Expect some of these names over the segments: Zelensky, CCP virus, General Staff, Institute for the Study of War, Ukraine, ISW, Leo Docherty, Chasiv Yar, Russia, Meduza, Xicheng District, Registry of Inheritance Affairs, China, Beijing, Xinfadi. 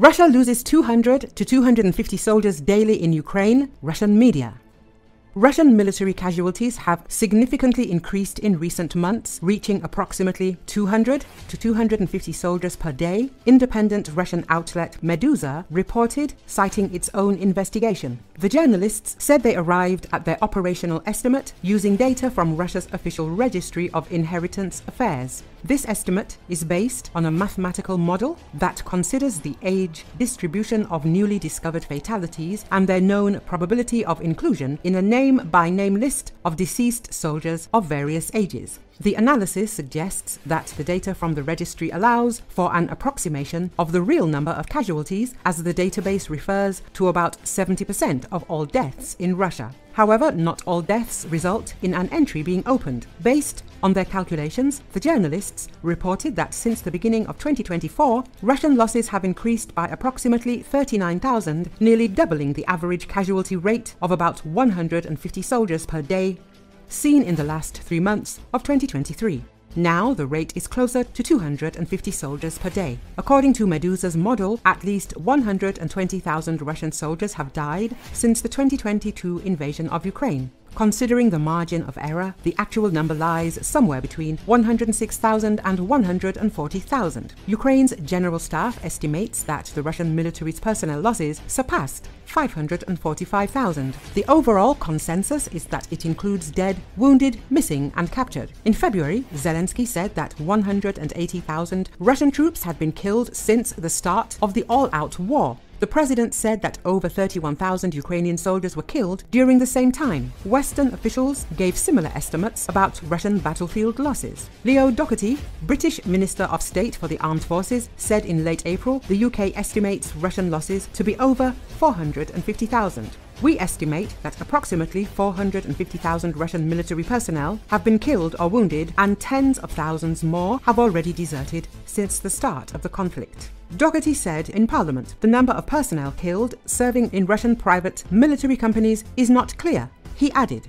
Russia loses 200 to 250 soldiers daily in Ukraine, Russian media. Russian military casualties have significantly increased in recent months, reaching approximately 200 to 250 soldiers per day, independent Russian outlet Meduza reported, citing its own investigation. The journalists said they arrived at their operational estimate using data from Russia's official registry of inheritance affairs. This estimate is based on a mathematical model that considers the age distribution of newly discovered fatalities and their known probability of inclusion in a name-by-name list of deceased soldiers of various ages. The analysis suggests that the data from the registry allows for an approximation of the real number of casualties, as the database refers to about 70% of all deaths in Russia. However, not all deaths result in an entry being opened. Based on their calculations, the journalists reported that since the beginning of 2024, Russian losses have increased by approximately 39,000, nearly doubling the average casualty rate of about 150 soldiers per day seen in the last 3 months of 2023. Now the rate is closer to 250 soldiers per day. According to Meduza's model, at least 120,000 Russian soldiers have died since the 2022 invasion of Ukraine. Considering the margin of error, the actual number lies somewhere between 106,000 and 140,000. Ukraine's general staff estimates that the Russian military's personnel losses surpassed 545,000. The overall consensus is that it includes dead, wounded, missing, and captured. In February, Zelensky said that 180,000 Russian troops had been killed since the start of the all-out war. The president said that over 31,000 Ukrainian soldiers were killed during the same time. Western officials gave similar estimates about Russian battlefield losses. Leo Docherty, British Minister of State for the Armed Forces, said in late April the UK estimates Russian losses to be over 450,000. "We estimate that approximately 450,000 Russian military personnel have been killed or wounded, and tens of thousands more have already deserted since the start of the conflict." Docherty said in Parliament the number of personnel killed serving in Russian private military companies is not clear. He added,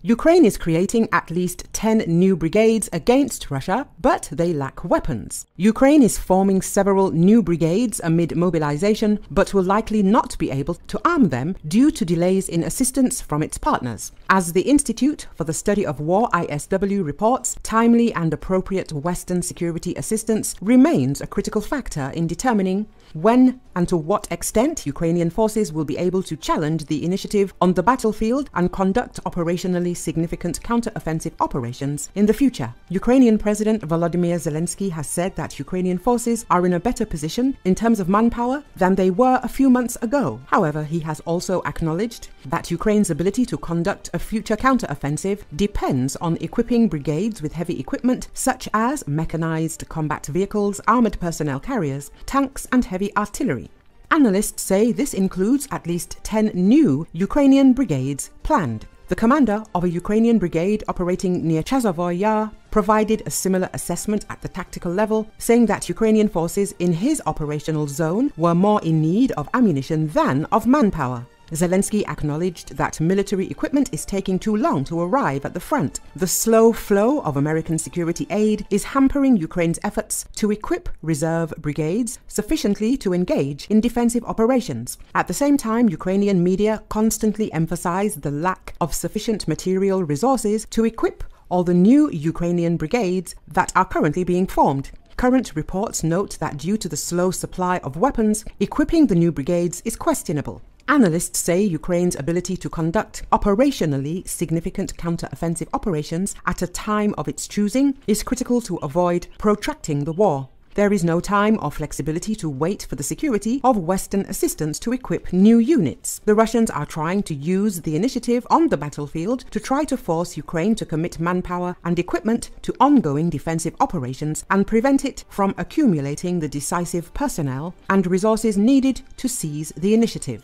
Ukraine is creating at least 10 new brigades against Russia, but they lack weapons. Ukraine is forming several new brigades amid mobilization, but will likely not be able to arm them due to delays in assistance from its partners. As the Institute for the Study of War (ISW) reports, timely and appropriate Western security assistance remains a critical factor in determining when and to what extent Ukrainian forces will be able to challenge the initiative on the battlefield and conduct operationally significant counter-offensive operations in the future. Ukrainian President Volodymyr Zelensky has said that Ukrainian forces are in a better position in terms of manpower than they were a few months ago. However, he has also acknowledged that Ukraine's ability to conduct a future counter-offensive depends on equipping brigades with heavy equipment such as mechanized combat vehicles, armored personnel carriers, tanks, and heavy artillery. Analysts say this includes at least 10 new Ukrainian brigades planned. The commander of a Ukrainian brigade operating near Chasiv Yar provided a similar assessment at the tactical level, saying that Ukrainian forces in his operational zone were more in need of ammunition than of manpower. Zelensky acknowledged that military equipment is taking too long to arrive at the front. The slow flow of American security aid is hampering Ukraine's efforts to equip reserve brigades sufficiently to engage in defensive operations. At the same time, Ukrainian media constantly emphasize the lack of sufficient material resources to equip all the new Ukrainian brigades that are currently being formed. Current reports note that due to the slow supply of weapons, equipping the new brigades is questionable. Analysts say Ukraine's ability to conduct operationally significant counter-offensive operations at a time of its choosing is critical to avoid protracting the war. There is no time or flexibility to wait for the security of Western assistance to equip new units. The Russians are trying to use the initiative on the battlefield to try to force Ukraine to commit manpower and equipment to ongoing defensive operations and prevent it from accumulating the decisive personnel and resources needed to seize the initiative.